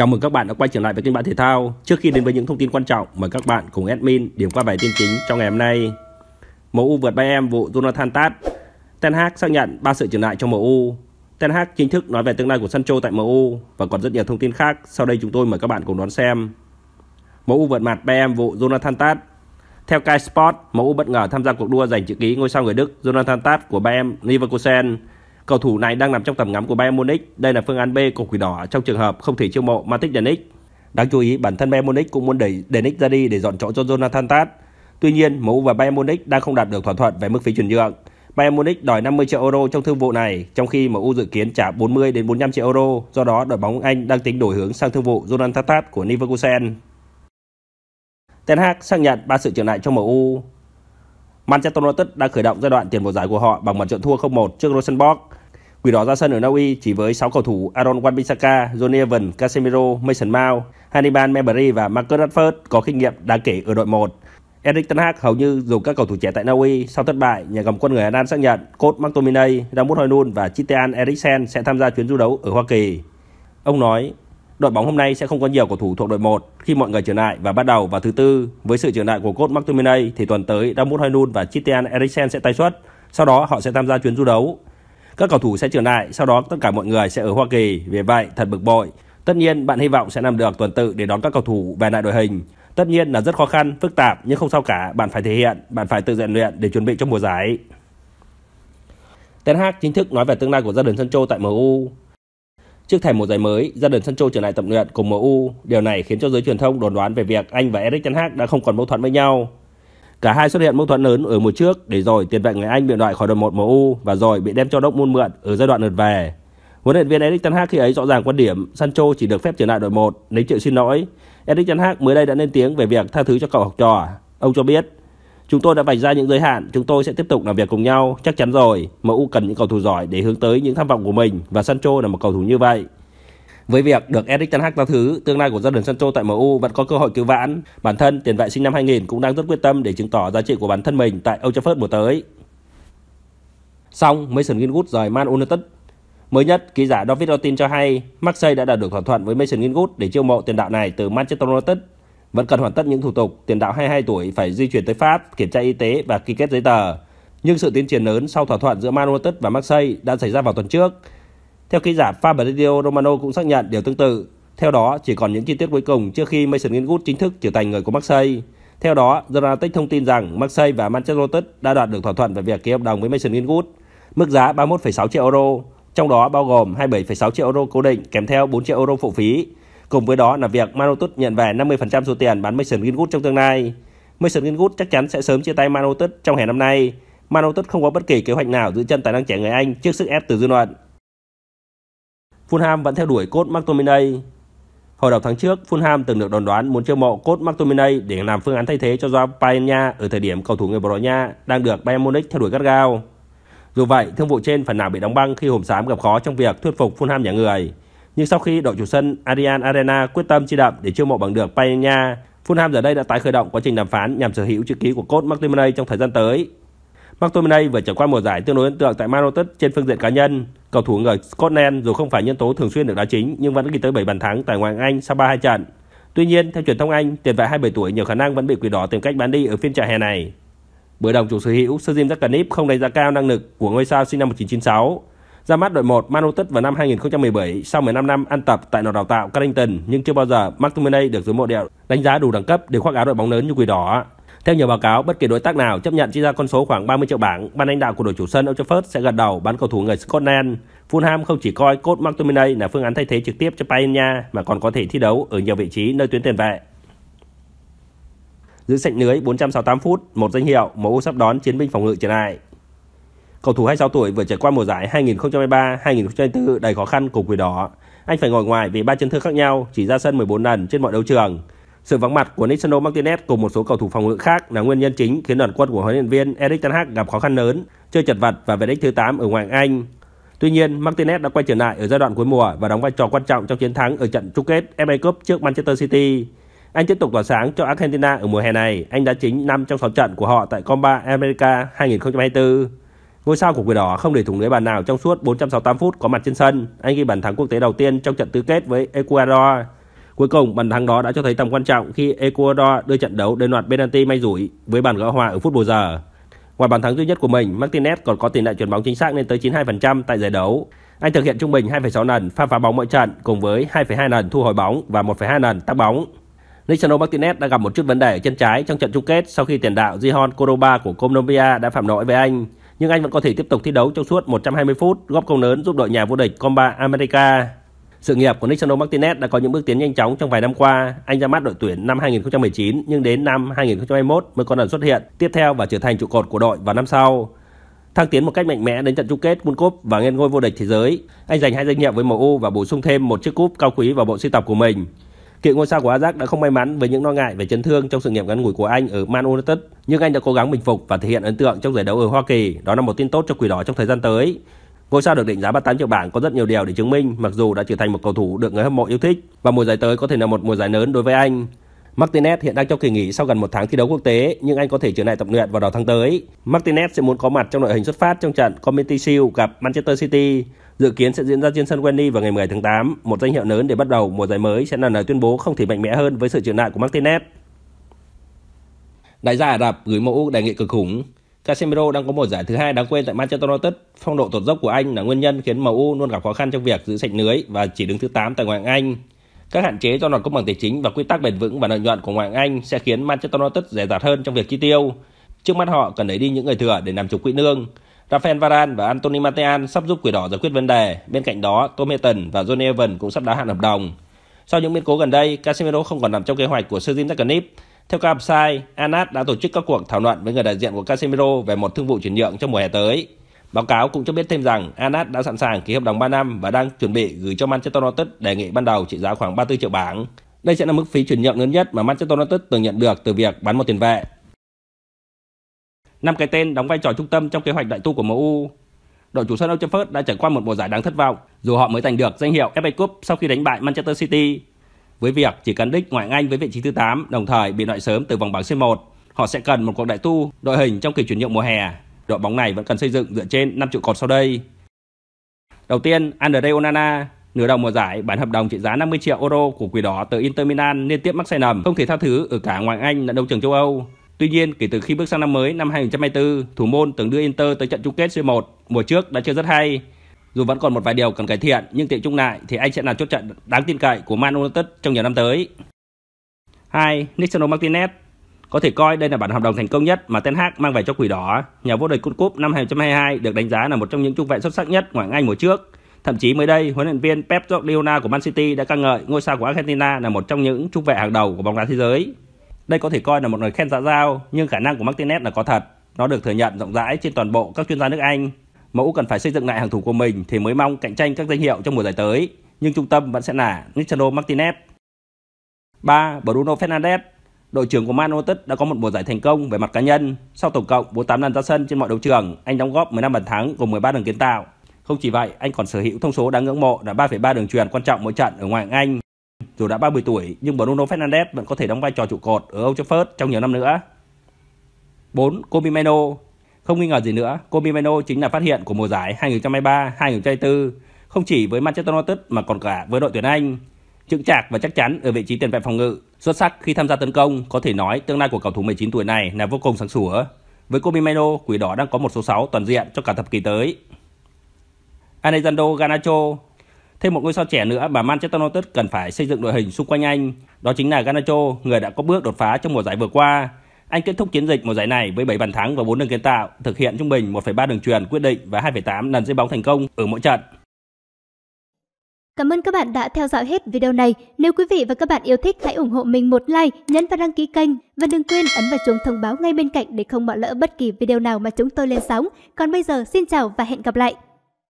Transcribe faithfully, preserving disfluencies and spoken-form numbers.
Chào mừng các bạn đã quay trở lại với kênh Bão Thể Thao. Trước khi đến với những thông tin quan trọng, mời các bạn cùng admin điểm qua bài tin chính trong ngày hôm nay. em u vượt Bayern vụ Jonathan Tah. Ten Hag xác nhận ba sự trở lại cho em u. Ten Hag chính thức nói về tương lai của Sancho tại em u và còn rất nhiều thông tin khác. Sau đây chúng tôi mời các bạn cùng đón xem. em u vượt mặt Bayern vụ Jonathan Tah. Theo KaiSpot, em u bất ngờ tham gia cuộc đua giành chữ ký ngôi sao người Đức Jonathan Tah của Bayern Leverkusen. Cầu thủ này đang nằm trong tầm ngắm của Bayern Munich. Đây là phương án B của Quỷ Đỏ trong trường hợp không thể chiêu mộ Matic Denik. Đáng chú ý, bản thân Bayern Munich cũng muốn đẩy Denik ra đi để dọn chỗ cho Jonathan Tah. Tuy nhiên, em u và Bayern Munich đang không đạt được thỏa thuận về mức phí chuyển nhượng. Bayern Munich đòi năm mươi triệu euro trong thương vụ này, trong khi em u dự kiến trả bốn mươi đến bốn mươi lăm triệu euro. Do đó, đội bóng Anh đang tính đổi hướng sang thương vụ Jonathan Tah của Leverkusen. Ten Hag xác nhận ba sự trở lại cho em u. Manchester United đã khởi động giai đoạn tiền mùa giải của họ bằng một trận thua không một trước Rosenborg. Quỷ Đỏ ra sân ở Na Uy chỉ với sáu cầu thủ Aaron Wan-Bissaka, Jonny Evans, Casemiro, Mason Mount, Hannibal Mejbri và Marcus Rashford có kinh nghiệm đáng kể ở đội một. Erik ten Hag hầu như dùng các cầu thủ trẻ tại Na Uy. Sau thất bại, nhà cầm quân người Hà Lan xác nhận Scott McTominay, Ramos Hojlund và Christian Eriksen sẽ tham gia chuyến du đấu ở Hoa Kỳ. Ông nói: "Đội bóng hôm nay sẽ không có nhiều cầu thủ thuộc đội một khi mọi người trở lại và bắt đầu vào thứ tư. Với sự trở lại của Scott McTominay thì tuần tới Ramos Hojlund và Christian Eriksen sẽ tái xuất, sau đó họ sẽ tham gia chuyến du đấu. Các cầu thủ sẽ trở lại, sau đó tất cả mọi người sẽ ở Hoa Kỳ, vì vậy thật bực bội. Tất nhiên bạn hy vọng sẽ làm được tuần tự để đón các cầu thủ về lại đội hình. Tất nhiên là rất khó khăn, phức tạp nhưng không sao cả, bạn phải thể hiện, bạn phải tự rèn luyện để chuẩn bị cho mùa giải." Ten Hag chính thức nói về tương lai của Jadon Sancho tại em u. Trước thềm mùa giải mới, Jadon Sancho trở lại tập luyện cùng em u. Điều này khiến cho giới truyền thông đồn đoán về việc anh và Erik ten Hag đã không còn mâu thuẫn với nhau. Cả hai xuất hiện mâu thuẫn lớn ở mùa trước, để rồi tiền vệ người Anh bị loại khỏi đội một em u và rồi bị đem cho Dortmund mượn ở giai đoạn lượt về. Huấn luyện viên Erik ten Hag khi ấy rõ ràng quan điểm Sancho chỉ được phép trở lại đội một nếu chịu xin lỗi. Erik ten Hag mới đây đã lên tiếng về việc tha thứ cho cậu học trò. Ông cho biết: "Chúng tôi đã vạch ra những giới hạn, chúng tôi sẽ tiếp tục làm việc cùng nhau, chắc chắn rồi. em u cần những cầu thủ giỏi để hướng tới những tham vọng của mình và Sancho là một cầu thủ như vậy." Với việc được Erik ten Hag tha thứ, tương lai của Jadon Sancho tại em u vẫn có cơ hội cứu vãn. Bản thân tiền vệ sinh năm hai nghìn cũng đang rất quyết tâm để chứng tỏ giá trị của bản thân mình tại Old Trafford mùa tới. Song, Mason Greenwood rời Man United. Mới nhất, ký giả David Otin cho hay Marseille đã đạt được thỏa thuận với Mason Greenwood để chiêu mộ tiền đạo này từ Manchester United. Vẫn cần hoàn tất những thủ tục, tiền đạo hai mươi hai tuổi phải di chuyển tới Pháp, kiểm tra y tế và ký kết giấy tờ. Nhưng sự tiến triển lớn sau thỏa thuận giữa Man United và Marseille đã xảy ra vào tuần trước. Theo ký giả Fabrizio Romano cũng xác nhận điều tương tự. Theo đó, chỉ còn những chi tiết cuối cùng trước khi Mason Greenwood chính thức trở thành người của Marseille. Theo đó, The Athletic thông tin rằng Marseille và Manchester United đã đạt được thỏa thuận về việc ký hợp đồng với Mason Greenwood, mức giá ba mươi mốt phẩy sáu triệu euro, trong đó bao gồm hai mươi bảy phẩy sáu triệu euro cố định kèm theo bốn triệu euro phụ phí. Cùng với đó là việc Man United nhận về năm mươi phần trăm số tiền bán Mason Greenwood trong tương lai. Mason Greenwood chắc chắn sẽ sớm chia tay Man United trong hè năm nay. Man United không có bất kỳ kế hoạch nào giữ chân tài năng trẻ người Anh trước sức ép từ dư luận. Fulham vẫn theo đuổi Scott McTominay. Hồi đầu tháng trước, Fulham từng được đồn đoán muốn chiêu mộ Scott McTominay để làm phương án thay thế cho João Palhinha ở thời điểm cầu thủ người Bồ Đào Nha đang được Bayern Munich theo đuổi gắt gao. Dù vậy, thương vụ trên phần nào bị đóng băng khi Hồng Xám gặp khó trong việc thuyết phục Fulham nhà người. Nhưng sau khi đội chủ sân Allianz Arena quyết tâm chi đậm để chiêu mộ bằng được Palhinha, Fulham giờ đây đã tái khởi động quá trình đàm phán nhằm sở hữu chữ ký của Scott McTominay trong thời gian tới. McTominay vừa trải qua mùa giải tương đối ấn tượng tại Man United trên phương diện cá nhân. Cầu thủ người Scotland dù không phải nhân tố thường xuyên được đá chính nhưng vẫn ghi tới bảy bàn thắng tại ngoại hạng Anh sau ba mươi hai trận. Tuy nhiên, theo truyền thông Anh, tiền vệ hai mươi bảy tuổi nhiều khả năng vẫn bị Quỷ Đỏ tìm cách bán đi ở phiên chợ hè này. Bởi đồng chủ sở hữu Sir Jim Ratcliffe không đánh giá cao năng lực của ngôi sao sinh năm một nghìn chín trăm chín mươi sáu. Ra mắt đội một Man United vào năm hai nghìn không trăm mười bảy sau mười lăm năm ăn tập tại nò đào tạo Carrington, nhưng chưa bao giờ McTominay được giới mộ điệu đánh giá đủ đẳng cấp để khoác áo đội bóng lớn như Quỷ Đỏ. Theo nhiều báo cáo, bất kỳ đối tác nào chấp nhận chi ra con số khoảng ba mươi triệu bảng, ban lãnh đạo của đội chủ sân Old Trafford sẽ gật đầu bán cầu thủ người Scotland. Fulham không chỉ coi Scott McTominay là phương án thay thế trực tiếp cho Palhinha mà còn có thể thi đấu ở nhiều vị trí nơi tuyến tiền vệ. Giữ sạch lưới bốn trăm sáu mươi tám phút, một danh hiệu, em u sắp đón chiến binh phòng ngự trở lại. Cầu thủ hai mươi sáu tuổi vừa trải qua mùa giải hai nghìn không trăm hai mươi ba hai nghìn không trăm hai mươi tư đầy khó khăn cùng Quỷ Đỏ. Anh phải ngồi ngoài vì ba chấn thương khác nhau, chỉ ra sân mười bốn lần trên mọi đấu trường. Sự vắng mặt của Lisandro Martinez cùng một số cầu thủ phòng ngự khác là nguyên nhân chính khiến đoàn quân của huấn luyện viên Erik ten Hag gặp khó khăn lớn, chơi chật vật và về đích thứ tám ở ngoại hạng Anh. Tuy nhiên, Martinez đã quay trở lại ở giai đoạn cuối mùa và đóng vai trò quan trọng trong chiến thắng ở trận chung kết ép a Cup trước Manchester City. Anh tiếp tục tỏa sáng cho Argentina ở mùa hè này, anh đã chính năm trong sáu trận của họ tại Copa America hai nghìn không trăm hai mươi tư. Ngôi sao của Quỷ Đỏ không để thủng lưới bàn nào trong suốt bốn trăm sáu mươi tám phút có mặt trên sân. Anh ghi bàn thắng quốc tế đầu tiên trong trận tứ kết với Ecuador. Cuối cùng, bàn thắng đó đã cho thấy tầm quan trọng khi Ecuador đưa trận đấu đến loạt penalty may rủi với bàn gỡ hòa ở phút bù giờ. Ngoài bàn thắng duy nhất của mình, Martinez còn có tỷ lệ chuyền bóng chính xác lên tới chín mươi hai phần trăm tại giải đấu. Anh thực hiện trung bình hai phẩy sáu lần pha phá bóng mỗi trận cùng với hai phẩy hai lần thu hồi bóng và một phẩy hai lần tắc bóng. Lisandro Martinez đã gặp một chút vấn đề ở chân trái trong trận chung kết sau khi tiền đạo Jihon Córdoba của Colombia đã phạm lỗi với anh, nhưng anh vẫn có thể tiếp tục thi đấu trong suốt một trăm hai mươi phút, góp công lớn giúp đội nhà vô địch Copa America. Sự nghiệp của Lisandro Martinez đã có những bước tiến nhanh chóng trong vài năm qua. Anh ra mắt đội tuyển năm hai nghìn không trăm mười chín nhưng đến năm hai nghìn không trăm hai mươi mốt mới có lần xuất hiện tiếp theo và trở thành trụ cột của đội vào năm sau. Thăng tiến một cách mạnh mẽ đến trận chung kết World Cup và lên ngôi vô địch thế giới, anh giành hai danh hiệu với em u và bổ sung thêm một chiếc cúp cao quý vào bộ sưu tập của mình. Cựu ngôi sao của Ajax đã không may mắn với những lo ngại về chấn thương trong sự nghiệp ngắn ngủi của anh ở Man United, nhưng anh đã cố gắng bình phục và thể hiện ấn tượng trong giải đấu ở Hoa Kỳ. Đó là một tin tốt cho Quỷ Đỏ trong thời gian tới. Ngôi sao được định giá ba mươi tám triệu bảng có rất nhiều điều để chứng minh, mặc dù đã trở thành một cầu thủ được người hâm mộ yêu thích và mùa giải tới có thể là một mùa giải lớn đối với anh. Martinez hiện đang trong kỳ nghỉ sau gần một tháng thi đấu quốc tế, nhưng anh có thể trở lại tập luyện vào đầu tháng tới. Martinez sẽ muốn có mặt trong đội hình xuất phát trong trận Community Shield gặp Manchester City, dự kiến sẽ diễn ra trên sân Wembley vào ngày mười tháng tám. Một danh hiệu lớn để bắt đầu mùa giải mới sẽ là lời tuyên bố không thể mạnh mẽ hơn với sự trở lại của Martinez. Đại gia Ả Rập gửi em u đề nghị cực khủng. Casemiro đang có một giải thứ hai đáng quên tại Manchester United. Phong độ tụt dốc của anh là nguyên nhân khiến em u luôn gặp khó khăn trong việc giữ sạch lưới và chỉ đứng thứ tám tại Ngoại hạng Anh. Các hạn chế do đòn công bằng tài chính và quy tắc bền vững và lợi nhuận của Ngoại hạng Anh sẽ khiến Manchester United dè dặt hơn trong việc chi tiêu. Trước mắt họ cần đẩy đi những người thừa để làm chủ quỹ lương. Rafael Varane và Anthony Martial sắp giúp Quỷ Đỏ giải quyết vấn đề. Bên cạnh đó, Tom Heaton và Jonny Evans cũng sắp đáo hạn hợp đồng. Sau những biến cố gần đây, Casemiro không còn nằm trong kế hoạch của Sir Jim Ratcliffe. Theo website, a nát đã tổ chức các cuộc thảo luận với người đại diện của Casemiro về một thương vụ chuyển nhượng trong mùa hè tới. Báo cáo cũng cho biết thêm rằng a nát đã sẵn sàng ký hợp đồng ba năm và đang chuẩn bị gửi cho Manchester United đề nghị ban đầu trị giá khoảng ba mươi tư triệu bảng. Đây sẽ là mức phí chuyển nhượng lớn nhất mà Manchester United từng nhận được từ việc bán một tiền vệ. Năm cái tên đóng vai trò trung tâm trong kế hoạch đại tu của em u. Đội chủ sân Old Trafford đã trải qua một mùa giải đáng thất vọng, dù họ mới giành được danh hiệu ép a Cup sau khi đánh bại Manchester City. Với việc chỉ cán đích Ngoại hạng Anh với vị trí thứ tám, đồng thời bị loại sớm từ vòng bảng xê một, họ sẽ cần một cuộc đại tu đội hình trong kỳ chuyển nhượng mùa hè. Đội bóng này vẫn cần xây dựng dựa trên năm trụ cột sau đây. Đầu tiên, Andre Onana, nửa đầu mùa giải, bản hợp đồng trị giá năm mươi triệu euro của Quỷ Đỏ từ Inter Milan liên tiếp mắc sai lầm không thể tha thứ ở cả Ngoại hạng Anh lẫn đấu trường châu Âu. Tuy nhiên, kể từ khi bước sang năm mới năm hai nghìn không trăm hai mươi tư, thủ môn từng đưa Inter tới trận chung kết xê một mùa trước đã chơi rất hay. Dù vẫn còn một vài điều cần cải thiện, nhưng tiệm chung lại thì anh sẽ là chốt trận đáng tin cậy của Man United trong nhiều năm tới. Hai. Lisandro Martinez. Có thể coi đây là bản hợp đồng thành công nhất mà Ten Hag mang về cho Quỷ Đỏ. Nhà vô địch World Cup năm hai nghìn không trăm hai mươi hai được đánh giá là một trong những trung vệ xuất sắc nhất Ngoại hạng Anh mùa trước. Thậm chí mới đây, huấn luyện viên Pep Guardiola của Man City đã ca ngợi ngôi sao của Argentina là một trong những trung vệ hàng đầu của bóng đá thế giới. Đây có thể coi là một lời khen xã giao, nhưng khả năng của Martinez là có thật. Nó được thừa nhận rộng rãi trên toàn bộ các chuyên gia nước Anh. em u cần phải xây dựng lại hàng thủ của mình thì mới mong cạnh tranh các danh hiệu trong mùa giải tới, nhưng trung tâm vẫn sẽ là Lisandro Martinez. Ba. Bruno Fernandes. Đội trưởng của Man United đã có một mùa giải thành công về mặt cá nhân. Sau tổng cộng bốn mươi tám lần ra sân trên mọi đấu trường, anh đóng góp mười lăm bàn thắng cùng mười ba đường kiến tạo. Không chỉ vậy, anh còn sở hữu thông số đáng ngưỡng mộ là ba phẩy ba đường chuyền quan trọng mỗi trận ở Ngoại hạng Anh. Dù đã ba mươi tuổi, nhưng Bruno Fernandes vẫn có thể đóng vai trò trụ cột ở Old Trafford trong nhiều năm nữa. Bốn. Kobbie Mainoo. Không nghi ngờ gì nữa, Kobbie Mainoo chính là phát hiện của mùa giải hai nghìn không trăm hai mươi ba hai nghìn không trăm hai mươi tư, không chỉ với Manchester United mà còn cả với đội tuyển Anh. Chững chạc và chắc chắn ở vị trí tiền vệ phòng ngự, xuất sắc khi tham gia tấn công, có thể nói tương lai của cầu thủ mười chín tuổi này là vô cùng sáng sủa. Với Kobbie Mainoo, Quỷ Đỏ đang có một số sáu toàn diện cho cả thập kỷ tới. Alejandro Ganacho. Thêm một ngôi sao trẻ nữa mà Manchester United cần phải xây dựng đội hình xung quanh anh, đó chính là Ganacho, người đã có bước đột phá trong mùa giải vừa qua. Anh kết thúc chiến dịch mùa giải này với bảy bàn thắng và bốn đường kiến tạo, thực hiện trung bình một phẩy ba đường chuyền quyết định và hai phẩy tám lần dây bóng thành công ở mỗi trận. Cảm ơn các bạn đã theo dõi hết video này. Nếu quý vị và các bạn yêu thích, hãy ủng hộ mình một like, nhấn và đăng ký kênh. Và đừng quên ấn vào chuông thông báo ngay bên cạnh để không bỏ lỡ bất kỳ video nào mà chúng tôi lên sóng. Còn bây giờ, xin chào và hẹn gặp lại!